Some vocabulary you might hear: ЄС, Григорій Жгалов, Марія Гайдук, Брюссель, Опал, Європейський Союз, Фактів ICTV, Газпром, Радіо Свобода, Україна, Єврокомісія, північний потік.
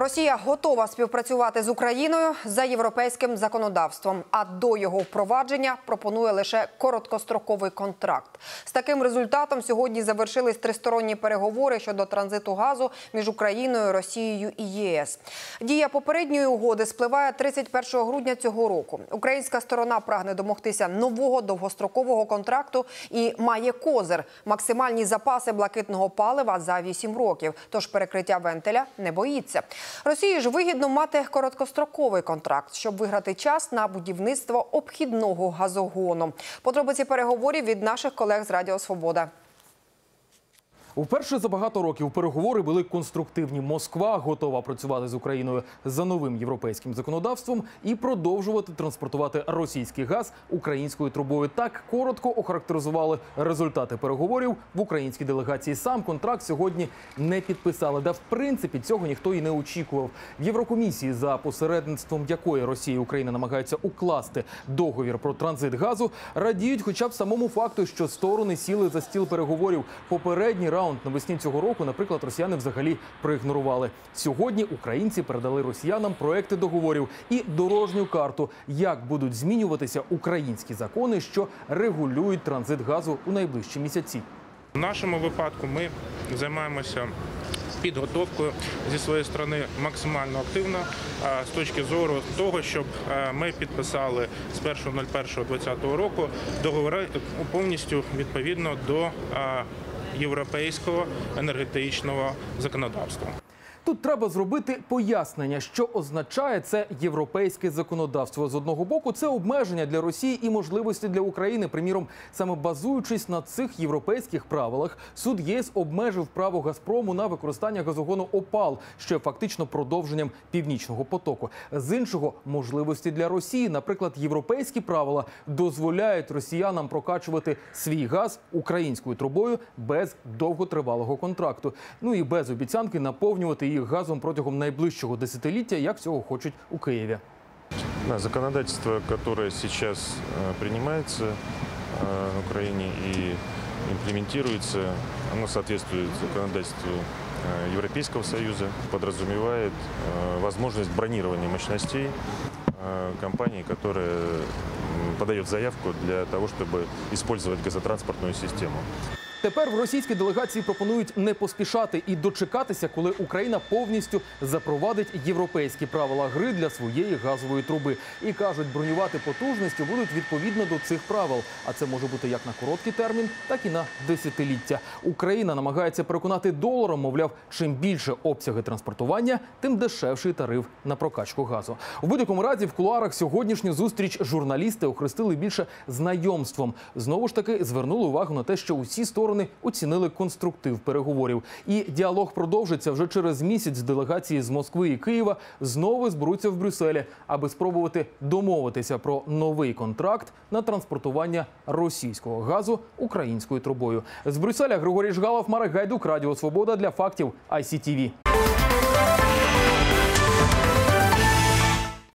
Росія готова співпрацювати з Україною за європейським законодавством, а до його впровадження пропонує лише короткостроковий контракт. З таким результатом сьогодні завершились тристоронні переговори щодо транзиту газу між Україною, Росією і ЄС. Дія попередньої угоди спливає 31 грудня цього року. Українська сторона прагне домогтися нового довгострокового контракту і має козир – максимальні запаси блакитного палива за 8 років, тож перекриття вентиля не боїться. Росії ж вигідно мати короткостроковий контракт, щоб виграти час на будівництво обхідного газогону. Подробиці переговорів від наших колег з Радіо Свобода. Вперше за багато років переговори були конструктивні. Москва готова працювати з Україною за новим європейським законодавством і продовжувати транспортувати російський газ українською трубою. Так коротко охарактеризували результати переговорів в українській делегації. Сам контракт сьогодні не підписали. Да, в принципі, цього ніхто і не очікував. В Єврокомісії, за посередництвом якої Росія і Україна намагаються укласти договір про транзит газу, радіють хоча б самому факту, що сторони сіли за стіл переговорів. Попередній раунд навесні цього року, наприклад, росіяни взагалі проігнорували. Сьогодні українці передали росіянам проекти договорів і дорожню карту, як будуть змінюватися українські закони, що регулюють транзит газу у найближчі місяці. В нашому випадку ми займаємося підготовкою зі своєї сторони максимально активно з точки зору того, щоб ми підписали з 1.01.2020 року договори повністю відповідно до європейського енергетичного законодавства. Тут треба зробити пояснення, що означає це європейське законодавство. З одного боку, це обмеження для Росії і можливості для України. Приміром, саме базуючись на цих європейських правилах, суд ЄС обмежив право «Газпрому» на використання газогону «Опал», що є фактично продовженням «Північного потоку». З іншого, можливості для Росії. Наприклад, європейські правила дозволяють росіянам прокачувати свій газ українською трубою без довготривалого контракту. Ну і без обіцянки наповнювати її газом протягом найближчого десятиліття, як цього хочуть у Києві. Законодавство, яке зараз приймається в Україні і імплементується, воно відповідає законодавству Європейського Союзу, підразуміває можливість бронювання мощностей компаній, які подають заявку для того, щоб використовувати газотранспортну систему. Тепер в російській делегації пропонують не поспішати і дочекатися, коли Україна повністю запровадить європейські правила гри для своєї газової труби. І кажуть, бронювати потужності будуть відповідно до цих правил. А це може бути як на короткий термін, так і на десятиліття. Україна намагається переконати доларом, мовляв, чим більше обсяги транспортування, тим дешевший тариф на прокачку газу. У будь-якому разі, в кулуарах сьогоднішню зустріч журналісти охрестили більше знайомством. Знову ж таки, звернули увагу на те, що усі сторони оцінили конструктив переговорів. І діалог продовжиться вже через місяць. Делегації з Москви і Києва знову зберуться в Брюсселі, аби спробувати домовитися про новий контракт на транспортування російського газу українською трубою. З Брюсселя Григорій Жгалов, Марія Гайдук, Радіо Свобода для «Фактів ICTV».